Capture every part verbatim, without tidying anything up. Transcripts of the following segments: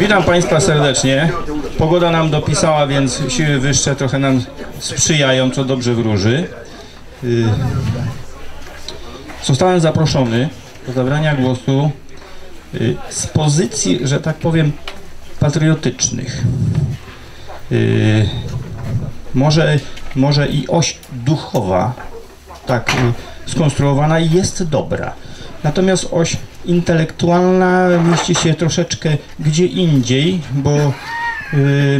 Witam Państwa serdecznie. Pogoda nam dopisała, więc siły wyższe trochę nam sprzyjają, co dobrze wróży. Zostałem zaproszony do zabrania głosu z pozycji, że tak powiem, patriotycznych. Może, może i oś duchowa, tak skonstruowana, jest dobra. Natomiast oś intelektualna mieści się troszeczkę gdzie indziej, bo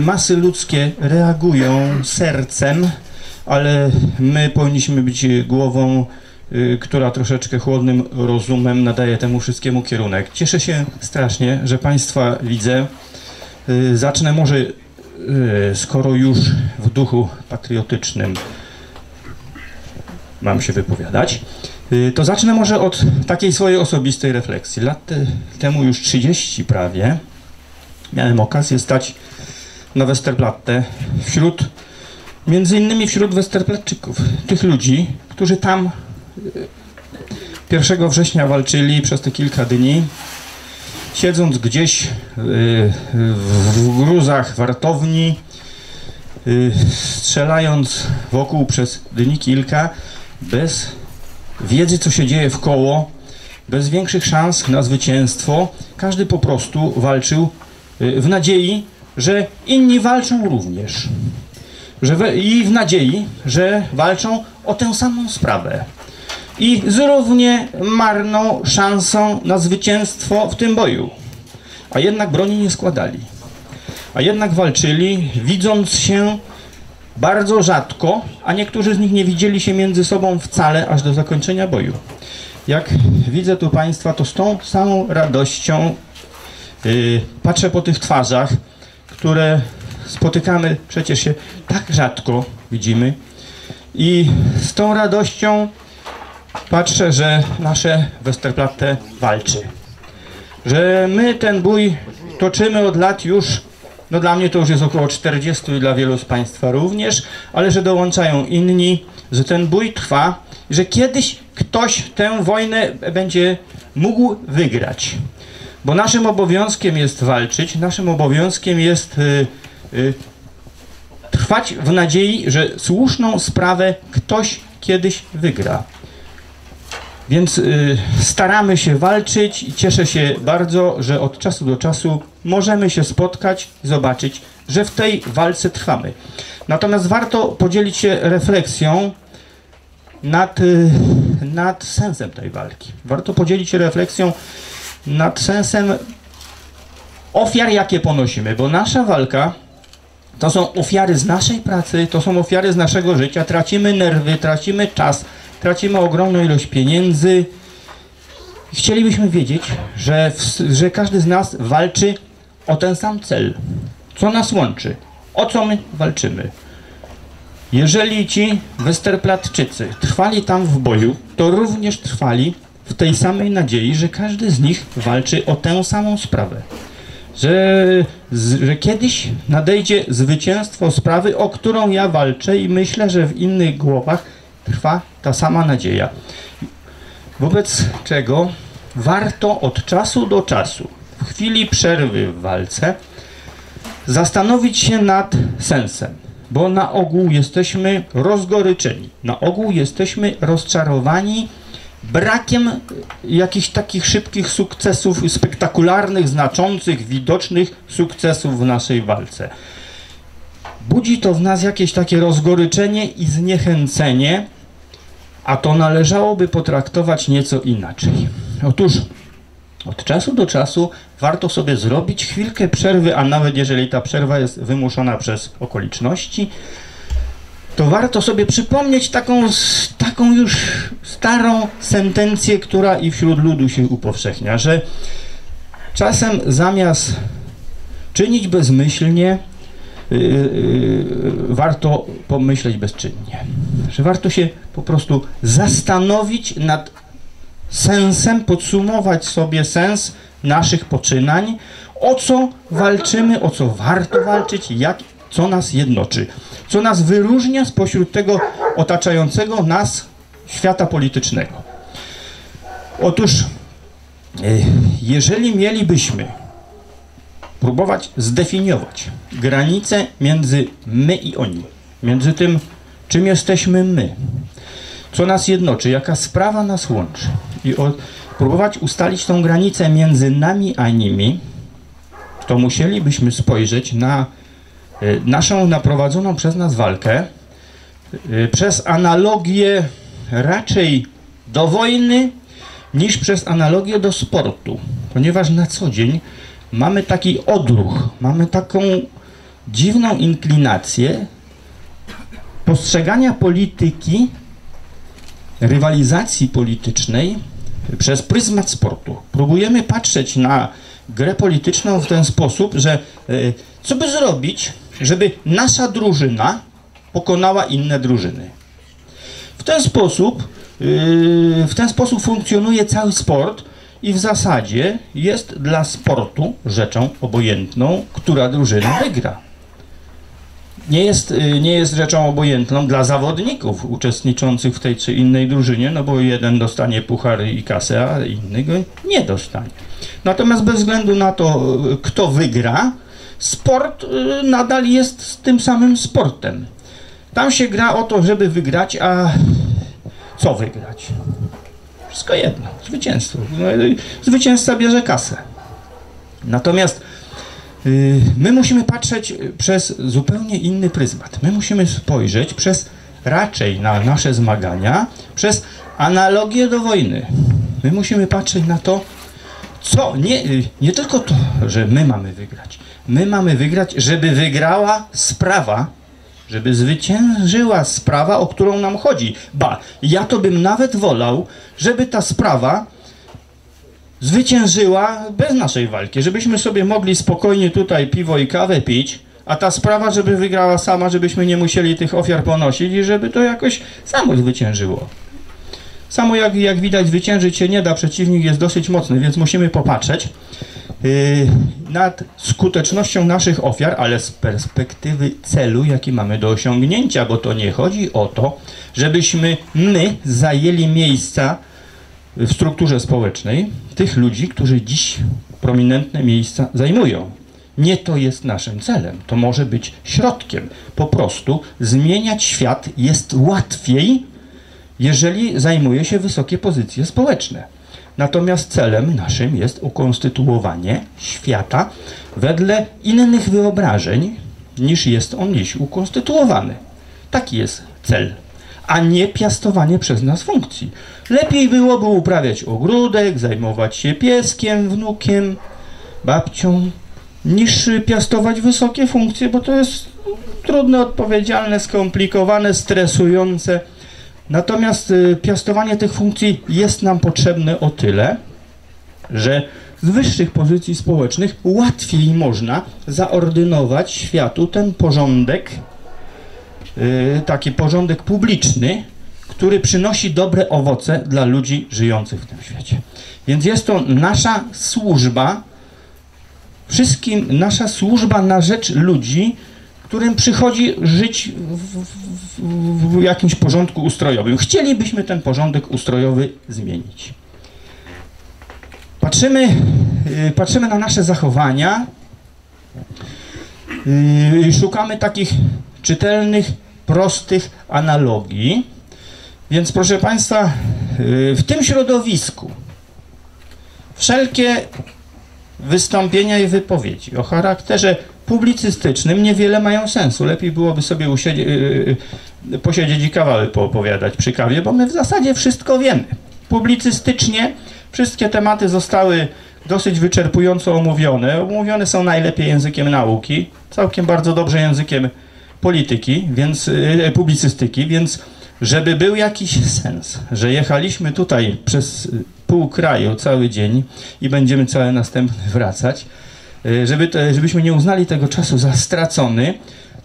masy ludzkie reagują sercem, ale my powinniśmy być głową, która troszeczkę chłodnym rozumem nadaje temu wszystkiemu kierunek. Cieszę się strasznie, że Państwa widzę. Zacznę może, skoro już w duchu patriotycznym mam się wypowiadać, to zacznę może od takiej swojej osobistej refleksji. Lat temu już trzydzieści prawie miałem okazję stać na Westerplatte wśród, między innymi wśród Westerplatczyków, tych ludzi, którzy tam pierwszego września walczyli przez te kilka dni, siedząc gdzieś w gruzach wartowni, strzelając wokół przez dni kilka, bez wiedzy, co się dzieje wkoło, bez większych szans na zwycięstwo. Każdy po prostu walczył w nadziei, że inni walczą również. Że we, I w nadziei, że walczą o tę samą sprawę. I z równie marną szansą na zwycięstwo w tym boju. A jednak broni nie składali. A jednak walczyli, widząc się bardzo rzadko, a niektórzy z nich nie widzieli się między sobą wcale aż do zakończenia boju. Jak widzę tu Państwa, to z tą samą radością yy, patrzę po tych twarzach, które spotykamy, przecież się tak rzadko widzimy, i z tą radością patrzę, że nasze Westerplatte walczy. Że my ten bój toczymy od lat już, no dla mnie to już jest około czterdziestu i dla wielu z Państwa również, ale że dołączają inni, że ten bój trwa, że kiedyś ktoś tę wojnę będzie mógł wygrać. Bo naszym obowiązkiem jest walczyć, naszym obowiązkiem jest y, y, trwać w nadziei, że słuszną sprawę ktoś kiedyś wygra. Więc y, staramy się walczyć i cieszę się bardzo, że od czasu do czasu możemy się spotkać i zobaczyć, że w tej walce trwamy. Natomiast warto podzielić się refleksją nad, y, nad sensem tej walki. Warto podzielić się refleksją nad sensem ofiar, jakie ponosimy, bo nasza walka to są ofiary z naszej pracy, to są ofiary z naszego życia. Tracimy nerwy, tracimy czas, tracimy ogromną ilość pieniędzy. Chcielibyśmy wiedzieć, że, w, że każdy z nas walczy o ten sam cel. Co nas łączy? O co my walczymy? Jeżeli ci Westerplatczycy trwali tam w boju, to również trwali w tej samej nadziei, że każdy z nich walczy o tę samą sprawę. Że, że kiedyś nadejdzie zwycięstwo sprawy, o którą ja walczę, i myślę, że w innych głowach trwa ta sama nadzieja. Wobec czego warto od czasu do czasu, w chwili przerwy w walce, zastanowić się nad sensem, bo na ogół jesteśmy rozgoryczeni, na ogół jesteśmy rozczarowani brakiem jakichś takich szybkich sukcesów, spektakularnych, znaczących, widocznych sukcesów w naszej walce. Budzi to w nas jakieś takie rozgoryczenie i zniechęcenie, a to należałoby potraktować nieco inaczej. Otóż od czasu do czasu warto sobie zrobić chwilkę przerwy, a nawet jeżeli ta przerwa jest wymuszona przez okoliczności, to warto sobie przypomnieć taką, taką już starą sentencję, która i wśród ludu się upowszechnia, że czasem zamiast czynić bezmyślnie, Yy, yy, warto pomyśleć bezczynnie, że warto się po prostu zastanowić nad sensem, podsumować sobie sens naszych poczynań, o co walczymy, o co warto walczyć, jak, co nas jednoczy, co nas wyróżnia spośród tego otaczającego nas świata politycznego. Otóż, yy, jeżeli mielibyśmy próbować zdefiniować granicę między my i oni, między tym, czym jesteśmy my, co nas jednoczy, jaka sprawa nas łączy i o, próbować ustalić tą granicę między nami a nimi, to musielibyśmy spojrzeć na y, naszą naprowadzoną przez nas walkę y, przez analogię raczej do wojny niż przez analogię do sportu, ponieważ na co dzień mamy taki odruch, mamy taką dziwną inklinację postrzegania polityki, rywalizacji politycznej przez pryzmat sportu. Próbujemy patrzeć na grę polityczną w ten sposób, że y, co by zrobić, żeby nasza drużyna pokonała inne drużyny. W ten sposób, y, w ten sposób funkcjonuje cały sport i w zasadzie jest dla sportu rzeczą obojętną, która drużyna wygra. Nie jest, nie jest rzeczą obojętną dla zawodników uczestniczących w tej czy innej drużynie, no bo jeden dostanie puchar i kasę, a inny go nie dostanie. Natomiast bez względu na to, kto wygra, sport nadal jest tym samym sportem. Tam się gra o to, żeby wygrać, a co wygrać? Wszystko jedno, zwycięstwo. Zwycięzca bierze kasę. Natomiast my musimy patrzeć przez zupełnie inny pryzmat. My musimy spojrzeć przez raczej na nasze zmagania, przez analogię do wojny. My musimy patrzeć na to, co nie, nie tylko to, że my mamy wygrać. My mamy wygrać, żeby wygrała sprawa, żeby zwyciężyła sprawa, o którą nam chodzi. Ba, ja to bym nawet wolał, żeby ta sprawa zwyciężyła bez naszej walki, żebyśmy sobie mogli spokojnie tutaj piwo i kawę pić, a ta sprawa, żeby wygrała sama, żebyśmy nie musieli tych ofiar ponosić i żeby to jakoś samo zwyciężyło. Samo jak, jak widać, zwyciężyć się nie da, przeciwnik jest dosyć mocny, więc musimy popatrzeć yy, nad skutecznością naszych ofiar, ale z perspektywy celu, jaki mamy do osiągnięcia, bo to nie chodzi o to, żebyśmy my zajęli miejsca w strukturze społecznej tych ludzi, którzy dziś prominentne miejsca zajmują. Nie to jest naszym celem, to może być środkiem. Po prostu zmieniać świat jest łatwiej, jeżeli zajmuje się wysokie pozycje społeczne. Natomiast celem naszym jest ukonstytuowanie świata wedle innych wyobrażeń, niż jest on dziś ukonstytuowany. Taki jest cel, a nie piastowanie przez nas funkcji. Lepiej byłoby uprawiać ogródek, zajmować się pieskiem, wnukiem, babcią, niż piastować wysokie funkcje, bo to jest trudne, odpowiedzialne, skomplikowane, stresujące. Natomiast y, piastowanie tych funkcji jest nam potrzebne o tyle, że z wyższych pozycji społecznych łatwiej można zaordynować światu ten porządek, Yy, taki porządek publiczny, który przynosi dobre owoce dla ludzi żyjących w tym świecie. Więc jest to nasza służba, wszystkim nasza służba na rzecz ludzi, którym przychodzi żyć w, w, w jakimś porządku ustrojowym. Chcielibyśmy ten porządek ustrojowy zmienić. Patrzymy, yy, patrzymy na nasze zachowania yy, i szukamy takich czytelnych, prostych analogii. Więc proszę Państwa, w tym środowisku wszelkie wystąpienia i wypowiedzi o charakterze publicystycznym niewiele mają sensu. Lepiej byłoby sobie posiedzieć i kawały poopowiadać przy kawie, bo my w zasadzie wszystko wiemy. Publicystycznie wszystkie tematy zostały dosyć wyczerpująco omówione. Omówione są najlepiej językiem nauki, całkiem bardzo dobrze językiem polityki, więc y, publicystyki, więc żeby był jakiś sens, że jechaliśmy tutaj przez pół kraju cały dzień i będziemy cały następny wracać, y, żeby te, żebyśmy nie uznali tego czasu za stracony,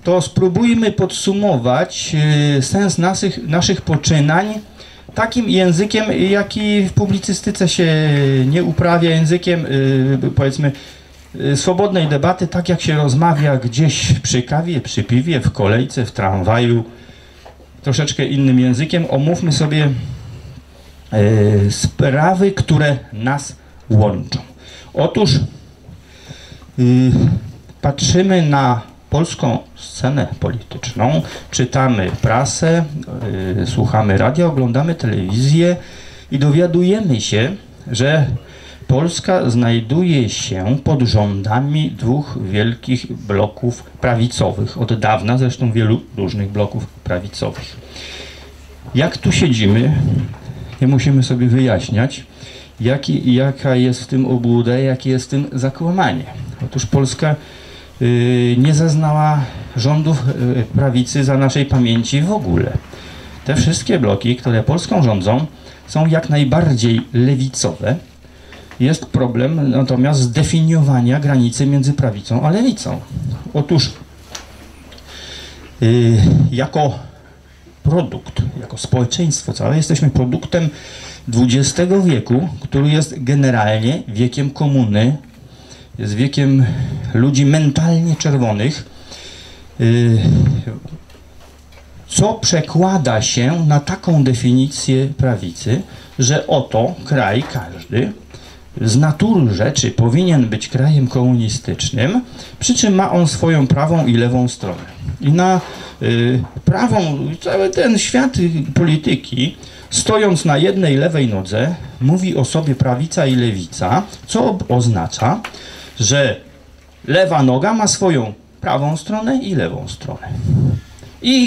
to spróbujmy podsumować y, sens naszych, naszych poczynań takim językiem, jaki w publicystyce się nie uprawia, językiem y, powiedzmy swobodnej debaty, tak jak się rozmawia gdzieś przy kawie, przy piwie, w kolejce, w tramwaju. Troszeczkę innym językiem omówmy sobie yy, sprawy, które nas łączą. Otóż patrzymy na polską scenę polityczną, czytamy prasę, yy, słuchamy radia, oglądamy telewizję i dowiadujemy się, że Polska znajduje się pod rządami dwóch wielkich bloków prawicowych. Od dawna zresztą wielu różnych bloków prawicowych. Jak tu siedzimy, nie musimy sobie wyjaśniać, jak, jaka jest w tym obłuda, jakie jest w tym zakłamanie. Otóż Polska Yy, nie zaznała rządów yy, prawicy za naszej pamięci w ogóle. Te wszystkie bloki, które Polską rządzą, są jak najbardziej lewicowe. Jest problem natomiast zdefiniowania granicy między prawicą a lewicą. Otóż yy, jako produkt, jako społeczeństwo całe jesteśmy produktem dwudziestego wieku, który jest generalnie wiekiem komuny, jest wiekiem ludzi mentalnie czerwonych, co przekłada się na taką definicję prawicy, że oto kraj każdy z natury rzeczy powinien być krajem komunistycznym, przy czym ma on swoją prawą i lewą stronę. I na prawą, cały ten świat polityki, stojąc na jednej lewej nodze, mówi o sobie prawica i lewica, co oznacza, że lewa noga ma swoją prawą stronę i lewą stronę. I